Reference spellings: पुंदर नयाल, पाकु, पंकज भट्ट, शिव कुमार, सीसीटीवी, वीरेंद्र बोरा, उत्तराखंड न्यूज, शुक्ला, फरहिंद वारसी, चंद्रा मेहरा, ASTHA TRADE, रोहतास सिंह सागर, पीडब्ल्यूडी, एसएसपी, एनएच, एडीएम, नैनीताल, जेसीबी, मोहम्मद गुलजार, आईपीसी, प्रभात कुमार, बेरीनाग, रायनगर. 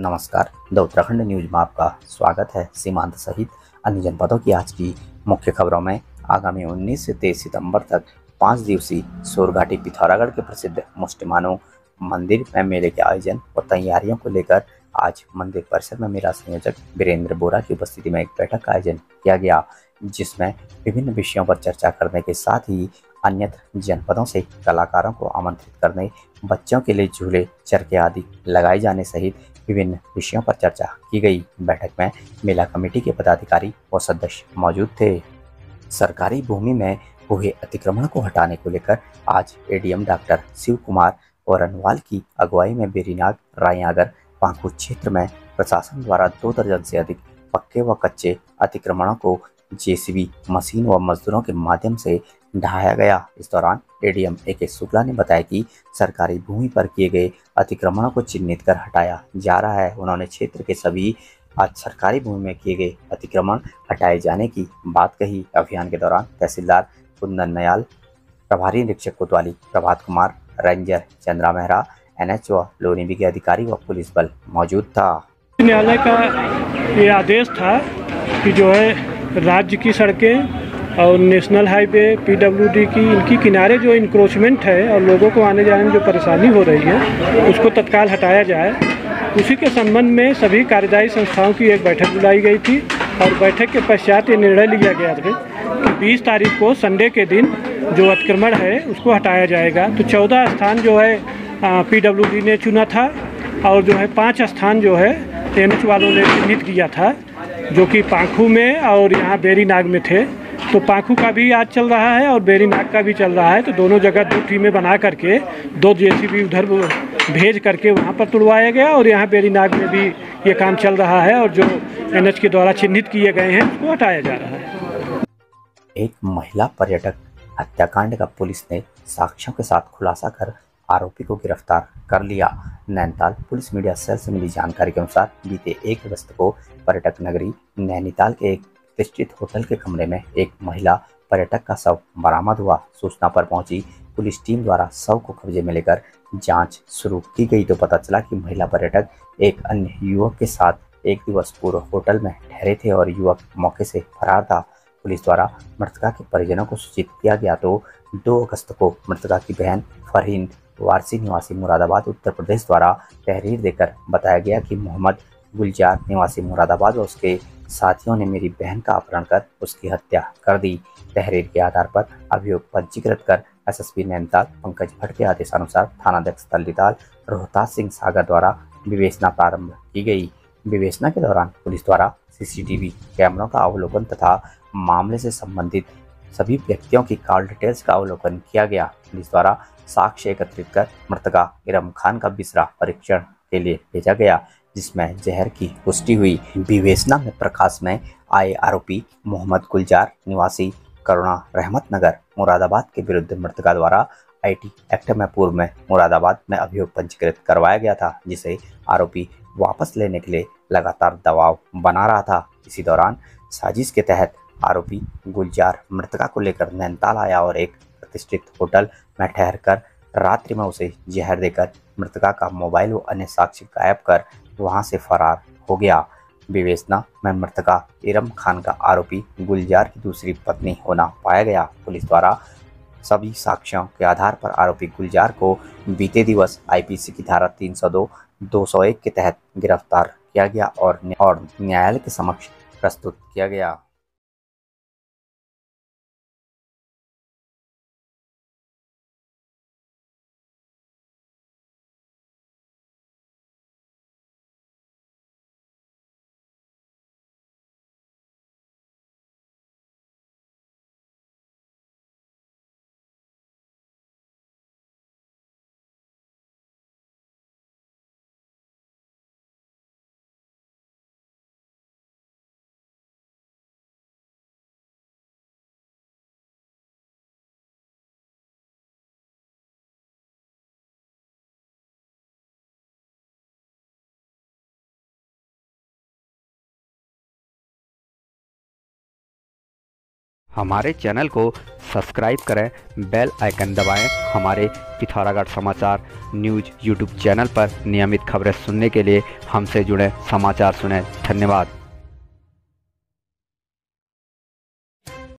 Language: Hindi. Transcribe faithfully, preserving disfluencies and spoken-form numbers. नमस्कार, द उत्तराखंड न्यूज में आपका स्वागत है। सीमांत सहित अन्य जनपदों की आज की मुख्य खबरों में आगामी उन्नीस से तेईस सितंबर तक पाँच दिवसीय सोर घाटी पिथौरागढ़ के प्रसिद्ध मोस्टामानू मंदिर में मेले के आयोजन और तैयारियों को लेकर आज मंदिर परिसर में मेला संयोजक वीरेंद्र बोरा की उपस्थिति में एक बैठक का आयोजन किया गया, जिसमें विभिन्न विषयों पर चर्चा करने के साथ ही अन्यत्र जनपदों से कलाकारों को आमंत्रित करने, बच्चों के लिए झूले चरखे आदि लगाए जाने सहित विभिन्न विषयों पर चर्चा की गई। बैठक में मेला कमेटी के पदाधिकारी और सदस्य मौजूद थे। सरकारी भूमि में हुए अतिक्रमण को हटाने को लेकर आज एडीएम डॉक्टर शिव कुमार और अनवाल की अगुवाई में बेरीनाग, रायनगर, पाकु क्षेत्र में प्रशासन द्वारा दो दर्जन से अधिक पक्के व कच्चे अतिक्रमणों को जेसीबी मशीन व मजदूरों के माध्यम से ढाया गया। इस दौरान एडीएम एके शुक्ला ने बताया कि सरकारी भूमि पर किए गए अतिक्रमणों को चिन्हित कर हटाया जा रहा है। उन्होंने क्षेत्र के सभी आज सरकारी भूमि में किए गए अतिक्रमण हटाए जाने की बात कही। अभियान के दौरान तहसीलदार पुंदर नयाल, प्रभारी निरीक्षक कोतवाली प्रभात कुमार, रेंजर चंद्रा मेहरा, एनएच व लोनीबी के अधिकारी व पुलिस बल मौजूद था। न्यायालय का ये आदेश था कि जो है राज्य की सड़कें और नेशनल हाईवे, पीडब्ल्यूडी की इनकी किनारे जो इंक्रोचमेंट है और लोगों को आने जाने में जो परेशानी हो रही है उसको तत्काल हटाया जाए। उसी के संबंध में सभी कार्यदायी संस्थाओं की एक बैठक बुलाई गई थी और बैठक के पश्चात ये निर्णय लिया गया था कि बीस तारीख को संडे के दिन जो अतिक्रमण है उसको हटाया जाएगा। तो चौदह स्थान जो है पीडब्ल्यूडी ने चुना था और जो है पाँच स्थान जो है एनएच वालों ने चिन्हित किया था, जो कि पाकु में और यहाँ बेरीनाग में थे। तो पाकु का भी आज चल रहा है और बेरीनाग का भी चल रहा है। तो दोनों जगह दो टीमें बना करके दो जेसीबी उधर भेज करके वहाँ पर तुड़वाया गया और यहाँ बेरीनाग में भी ये काम चल रहा है और जो एनएच के द्वारा चिन्हित किए गए हैं उसको हटाया जा रहा है। एक महिला पर्यटक हत्याकांड का पुलिस ने साक्ष्यों के साथ खुलासा कर आरोपी को गिरफ्तार कर लिया। नैनीताल पुलिस मीडिया सेल से मिली जानकारी के अनुसार बीते एक अगस्त को पर्यटक नगरी नैनीताल के एक प्रतिष्ठित होटल के कमरे में एक महिला पर्यटक का शव बरामद हुआ। सूचना पर पहुंची पुलिस टीम द्वारा शव को कब्जे में लेकर जांच शुरू की गई तो पता चला कि महिला पर्यटक एक अन्य युवक के साथ एक दिवस पूर्व होटल में ठहरे थे और युवक मौके से फरार था। पुलिस द्वारा मृतका के परिजनों को सूचित किया गया तो दो अगस्त को मृतका की बहन फरहिंद वारसी निवासी मुरादाबाद उत्तर प्रदेश द्वारा तहरीर देकर बताया गया कि मोहम्मद गुलजार निवासी मुरादाबाद और उसके साथियों ने मेरी बहन का अपहरण कर उसकी हत्या कर दी। तहरीर के आधार पर अभियोग पंजीकृत कर एसएसपी नैनीताल पंकज भट्ट के आदेशानुसार थानाध्यक्ष नैनीताल रोहतास सिंह सागर द्वारा विवेचना प्रारंभ की गई। विवेचना के दौरान पुलिस द्वारा सीसीटीवी कैमरों का अवलोकन तथा मामले से संबंधित सभी व्यक्तियों की कॉल डिटेल्स का अवलोकन किया गया। पुलिस द्वारा साक्ष्य एकत्रित कर मृतका इराम खान का बिस्तरा परीक्षण के लिए भेजा गया, जिसमें जहर की पुष्टि हुई। विवेचना में प्रकाश में आए आरोपी मोहम्मद गुलजार निवासी करुणा रहमत नगर मुरादाबाद के विरुद्ध मृतका द्वारा आईटी एक्ट में पूर्व में मुरादाबाद में अभियोग पंजीकृत करवाया गया था, जिसे आरोपी वापस लेने के लिए लगातार दबाव बना रहा था। इसी दौरान साजिश के तहत आरोपी गुलजार मृतका को लेकर नैनीताल आया और एक प्रतिष्ठित होटल में ठहरकर रात्रि में उसे जहर देकर मृतका का मोबाइल व अन्य साक्ष्य गायब कर वहां से फरार हो गया। विवेचना में मृतका इराम खान का आरोपी गुलजार की दूसरी पत्नी होना पाया गया। पुलिस द्वारा सभी साक्ष्यों के आधार पर आरोपी गुलजार को बीते दिवस आईपीसी की धारा तीन सौ दो, दो सौ एक के तहत गिरफ्तार किया गया और न्यायालय के समक्ष प्रस्तुत किया गया। हमारे चैनल को सब्सक्राइब करें, बेल आइकन दबाएं। हमारे पिथौरागढ़ समाचार न्यूज यूट्यूब चैनल पर नियमित खबरें सुनने के लिए हमसे जुड़े समाचार सुनें। धन्यवाद।